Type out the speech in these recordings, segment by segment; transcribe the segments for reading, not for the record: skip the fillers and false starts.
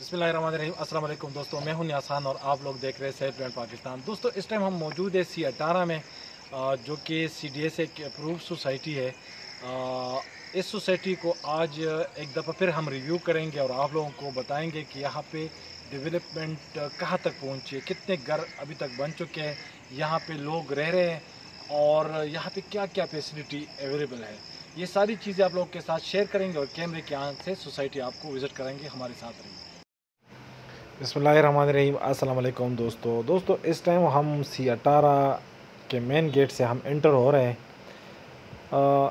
बिस्मिल्लाहिर्रहमानिर्रहीम। अस्सलाम वालेकुम दोस्तों, मैं हूं नियासान और आप लोग देख रहे हैं सेफ लैंड पाकिस्तान। दोस्तों इस टाइम हम मौजूद है C-18 में, जो कि CDSA की अप्रूव सोसाइटी है। इस सोसाइटी को आज एक दफ़ा फिर हम रिव्यू करेंगे और आप लोगों को बताएंगे कि यहाँ पे डेवलपमेंट कहाँ तक पहुँची है, कितने घर अभी तक बन चुके हैं, यहाँ पे लोग रह रहे हैं और यहाँ पे क्या क्या फैसिलिटी अवेलेबल है। ये सारी चीज़ें आप लोगों के साथ शेयर करेंगे और कैमरे की आंख से सोसाइटी आपको विज़िट करेंगे। हमारे साथ रहेंगे। बिस्मिल्लाहिर्रहमानिर्रहीम। अस्सलाम वालेकुम दोस्तों इस टाइम हम C-18 के मेन गेट से हम एंटर हो रहे हैं।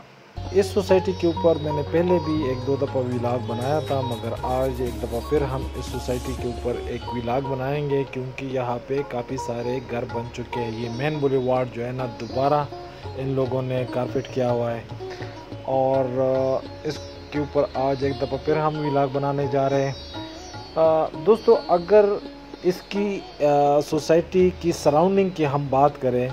इस सोसाइटी के ऊपर मैंने पहले भी एक दो दफ़ा व्लॉग बनाया था, मगर आज एक दफ़ा फिर हम इस सोसाइटी के ऊपर एक व्लॉग बनाएंगे क्योंकि यहाँ पे काफ़ी सारे घर बन चुके हैं। ये मेन बुलेवार्ड जो है ना, दोबारा इन लोगों ने कारपेट किया हुआ है और इसके ऊपर आज एक दफ़ा फिर हम व्लॉग बनाने जा रहे हैं। दोस्तों अगर इसकी सोसाइटी की सराउंडिंग की हम बात करें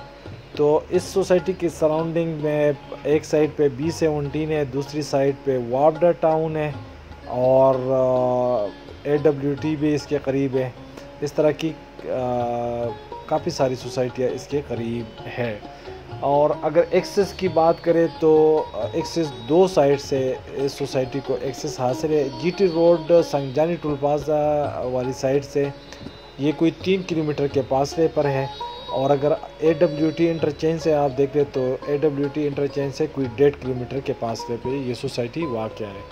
तो इस सोसाइटी की सराउंडिंग में एक साइड पे B-17 है, दूसरी साइड पे WAPDA टाउन है और AWT भी इसके करीब है। इस तरह की काफ़ी सारी सोसाइटियाँ इसके करीब है। और अगर एक्सेस की बात करें तो एक्सेस दो साइड से इस सोसाइटी को एक्सेस हासिल है। GT road Sangjani toll plaza वाली साइड से ये कोई 3 किलोमीटर के फासले पर है। और अगर AWT इंटरचेंज से आप देख रहे तो AWT इंटरचेंज से कोई 1.5 किलोमीटर के फासले पे ये सोसाइटी वाक़या है।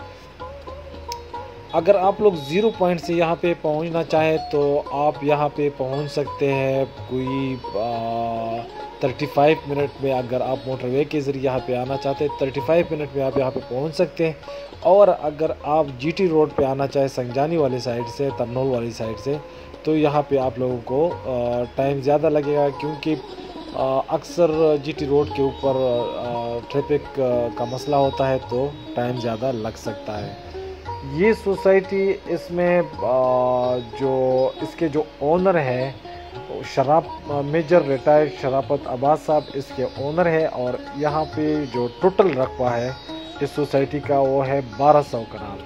अगर आप लोग 0 पॉइंट से यहाँ पे पहुँचना चाहें तो आप यहाँ पे पहुँच सकते हैं कोई 35 मिनट में। अगर आप मोटरवे के ज़रिए यहाँ पे आना चाहते हैं 35 मिनट में आप यहाँ पे पहुँच सकते हैं। और अगर आप GT रोड पे आना चाहें संगजानी वाली साइड से, तरनोल वाली साइड से, तो यहाँ पे आप लोगों को टाइम ज़्यादा लगेगा क्योंकि अक्सर GT रोड के ऊपर ट्रैफिक का मसला होता है तो टाइम ज़्यादा लग सकता है। ये सोसाइटी इसमें इसके जो ओनर हैं मेजर रिटायर्ड शराफत अब्बास साहब इसके ओनर है। और यहाँ पे जो टोटल रकबा है इस सोसाइटी का वो है 1200 कनाल।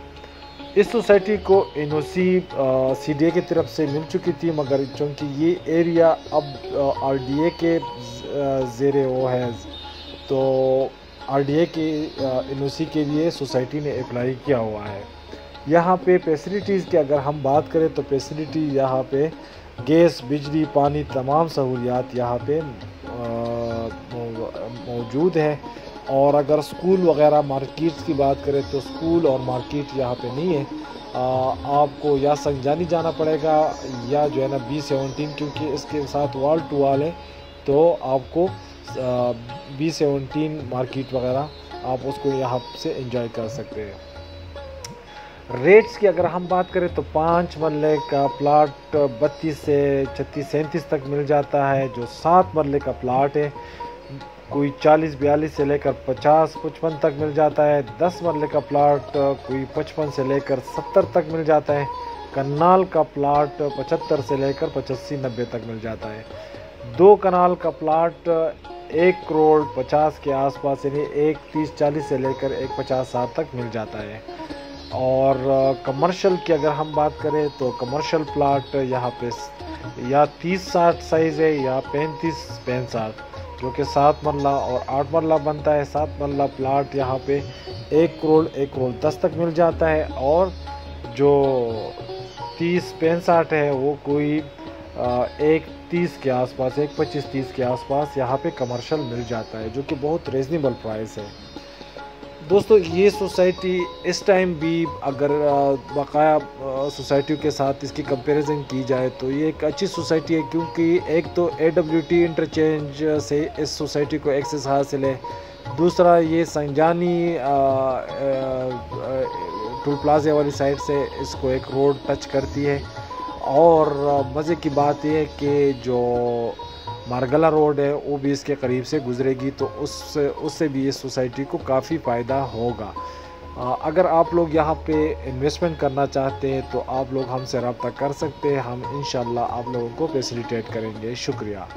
इस सोसाइटी को NOC CDA की तरफ से मिल चुकी थी, मगर चूँकि ये एरिया अब RDA के ज़ेरे वो है तो RDA के NOC के लिए सोसाइटी ने अप्लाई किया हुआ है। यहाँ पे फैसिलिटीज़ की अगर हम बात करें तो फैसिलिटी यहाँ पे गैस, बिजली, पानी, तमाम सहूलियात यहाँ पे मौजूद है। और अगर स्कूल वग़ैरह मार्केट्स की बात करें तो स्कूल और मार्केट यहाँ पे नहीं है। आपको या संगजानी जाना पड़ेगा या जो है ना B-17, क्योंकि इसके साथ वॉल टू वॉल है तो आपको B-17 मार्केट वगैरह आप उसको यहाँ से एंजॉय कर सकते हैं। रेट्स की अगर हम बात करें तो 5 मरले का प्लाट 32 से 37 तक मिल जाता है। जो 7 मरले का प्लाट है कोई 40-42 से लेकर 50-55 तक मिल जाता है। 10 मरले का प्लाट कोई 55 से लेकर 70 तक मिल जाता है। कनाल का प्लाट 75 से लेकर 85-90 तक मिल जाता है। 2 कनाल का प्लाट 1 करोड़ 50 के आसपास, यानी 130-40 से लेकर 150-60 तक मिल जाता है। और कमर्शियल की अगर हम बात करें तो कमर्शियल प्लाट यहाँ पे या 30-60 साइज़ है या 35-65, जो कि 7 मरला और 8 मरला बनता है। 7 मरला प्लाट यहाँ पे 1 करोड़ 10 तक मिल जाता है। और जो 30-65 है वो कोई 130 के आसपास, 125-30 के आसपास यहाँ पे कमर्शियल मिल जाता है, जो कि बहुत रीज़नेबल प्राइस है। दोस्तों ये सोसाइटी इस टाइम भी अगर बकाया सोसाइटियों के साथ इसकी कंपैरिजन की जाए तो ये एक अच्छी सोसाइटी है, क्योंकि एक तो AWT इंटरचेंज से इस सोसाइटी को एक्सेस हासिल है। दूसरा ये संगजानी टोल प्लाजा वाली साइड से इसको एक रोड टच करती है। और मज़े की बात यह है कि जो मार्गला रोड है वो भी इसके करीब से गुजरेगी, तो उससे भी इस सोसाइटी को काफ़ी फ़ायदा होगा। अगर आप लोग यहाँ पे इन्वेस्टमेंट करना चाहते हैं तो आप लोग हमसे रब्ता कर सकते हैं, हम इंशाल्लाह आप लोगों को फैसिलिटेट करेंगे। शुक्रिया।